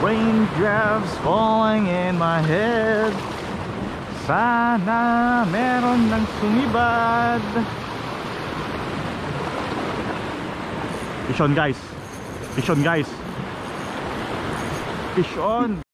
Raindrops falling in my head. Sana meron ng sumibad. Fish on, guys. Fish on, guys. Fish on.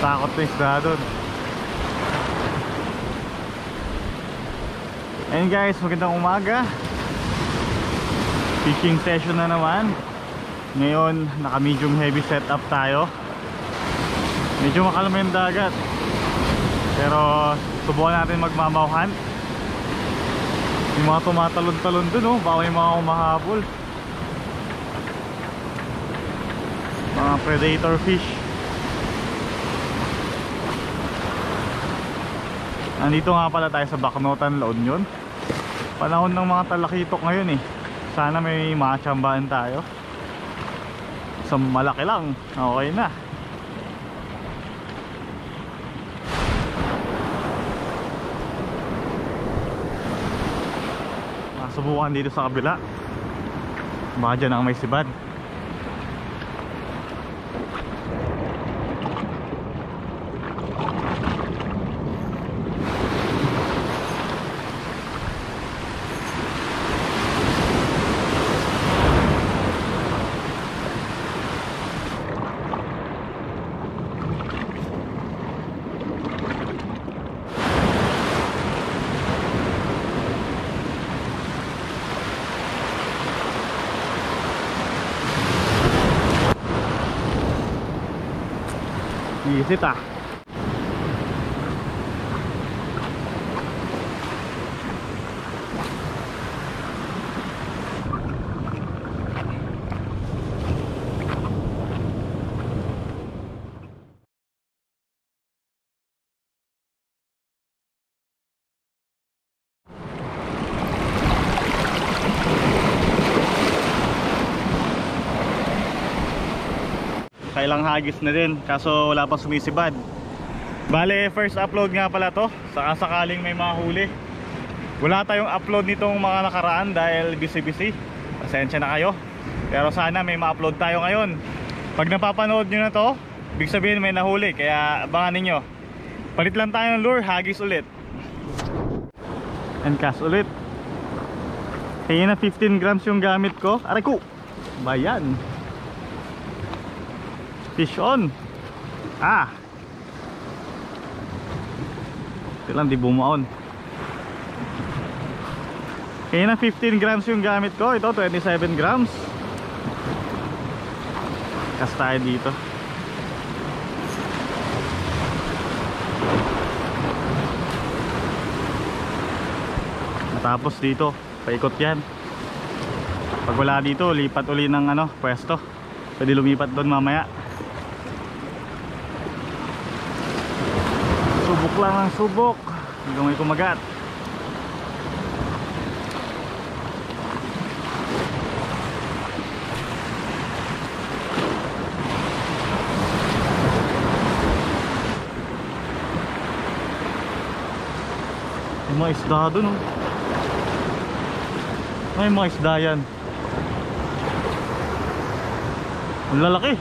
Takot na isda doon. And guys, magandang umaga. Fishing session na naman. Ngayon, naka medium heavy setup tayo. Medyo makalma yung dagat, pero subukan natin magmamawhan. Yung mga tumatalon-talon doon, oh, baka yung mga umahabol. Mga predator fish. Nandito nga pala tayo sa Baknotan, La Union. Panahon ng mga talakitok ngayon eh. Sana may matsambahan tayo. Sa malaki lang, okay na. Masubukan dito sa kabila. Baka dyan ang may sibad. Isit ah. Kailang hagis na din, kaso wala pa sumisibad. Bale, first upload nga pala to, saka sakaling may mga huli. Wala tayong upload nitong mga nakaraan dahil busy-busy. Pasensya na kayo, pero sana may ma-upload tayo ngayon. Pag napapanood nyo na to, big sabihin may nahuli, kaya abangan ninyo. Palit lang tayo ng lure, hagis ulit and cast ulit. Kaya na 15 grams yung gamit ko. Aray ko, bayan. Fish on. Ah, ito lang, di bumaon. Kaya na 15 grams yung gamit ko. Ito 27 grams. Cast tayo dito. Matapos dito, paikot yan. Pag wala dito, lipat uli ng ano, pwesto. Pwede lumipat doon mamaya. Subok lang ang subok hanggang may kumagat. May mga isda doon, oh. May mga isda yan. Ang lalaki.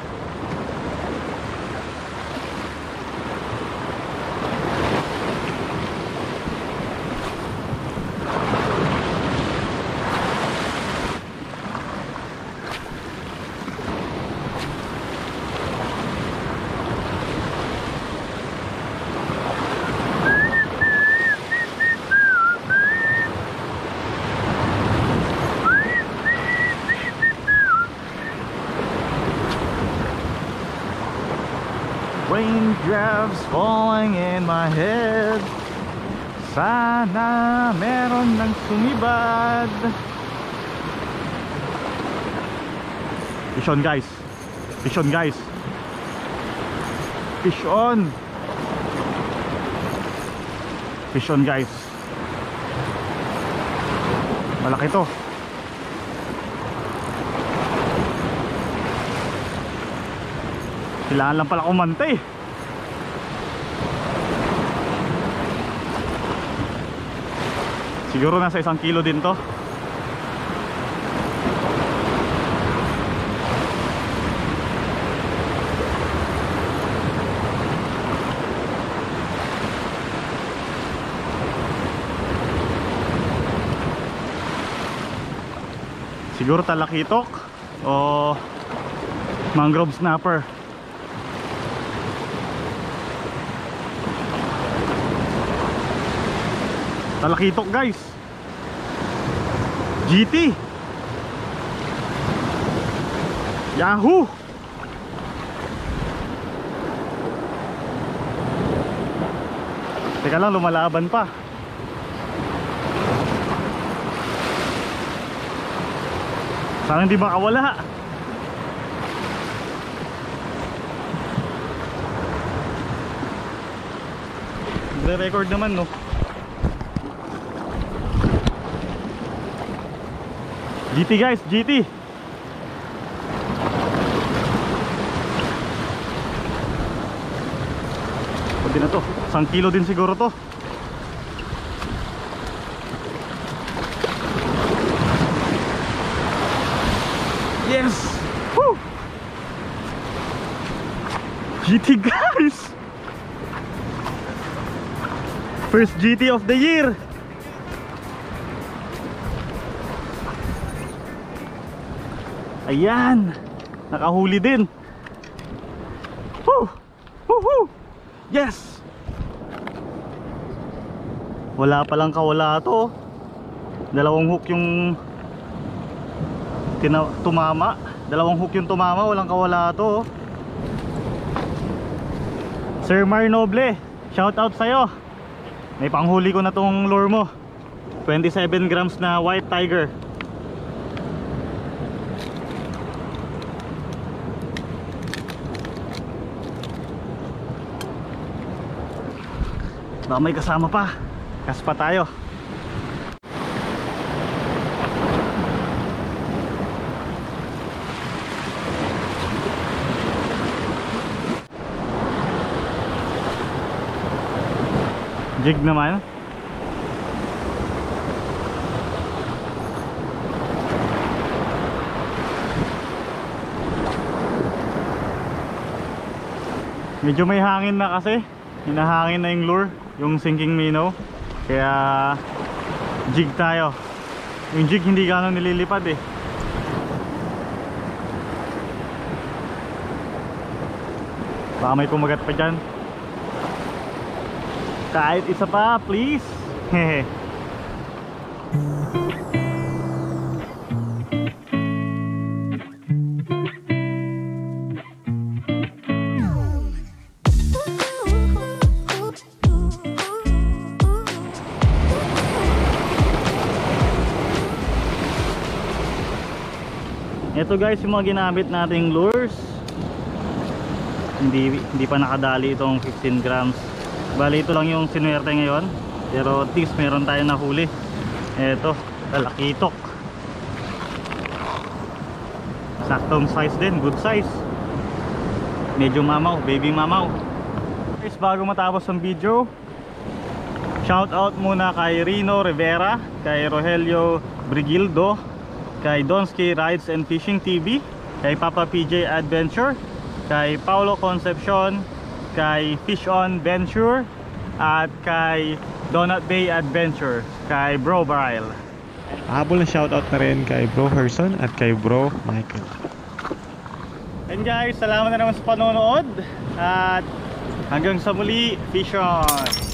Raindrops falling in my head. Sana meron ng sumibad. Fish on, guys. Fish on, guys. Fish on. Fish on, guys. Malaki to. Kailangan lang pala kumanta eh. Siguro nasa 1 kilo din to. Siguro talakitok o mangrove snapper. Talakitok, guys. GT. Yahoo. Teka lang, lumalaban pa. Sana hindi makawala. Nagre-record naman, no? GT, guys, GT. Pwede na to. 1 kilo din siguro to. Yes! Woo! GT, guys! First GT of the year! Ayan! Nakahuli din! Woo! Woohoo! Yes! Wala palang kawala to. 2 hook yung tumama, 2 hook yung tumama, walang kawala to. Sir Mar Noble, shout out sa'yo. May panghuli ko na tong lure mo, 27 grams na white tiger. Baka may kasama pa, kas pa tayo. Jig naman. Medyo may hangin na kasi. Hinahangin na yung lure, yung sinking minnow. Kaya jig tayo. Yung jig hindi gano'ng nililipad eh. Baka may kumagat pa dyan. Kahit isa pa, please. Hehe. Ito, guys, yung mga ginamit nating lures. Hindi pa nakadali itong 15 grams. Bali, ito lang yung sinuwerte ngayon, pero at least meron tayo nahuli. Eto, talakitok. Saktong size din, good size. Medyo mamaw, baby mamaw. Guys, bago matapos ang video, shout out muna kay Rino Rivera, kay Rogelio Brigildo, kay Donski Rides and Fishing TV, kay Papa PJ Adventure, kay Paulo Concepcion, kay Fish On Venture, at kay Donut Bay Adventure, kay Bro Barile. Habol na shoutout na rin kay Bro Herson at kay Bro Michael. And guys, salamat na naman sa panonood at hanggang sa muli, Fish On!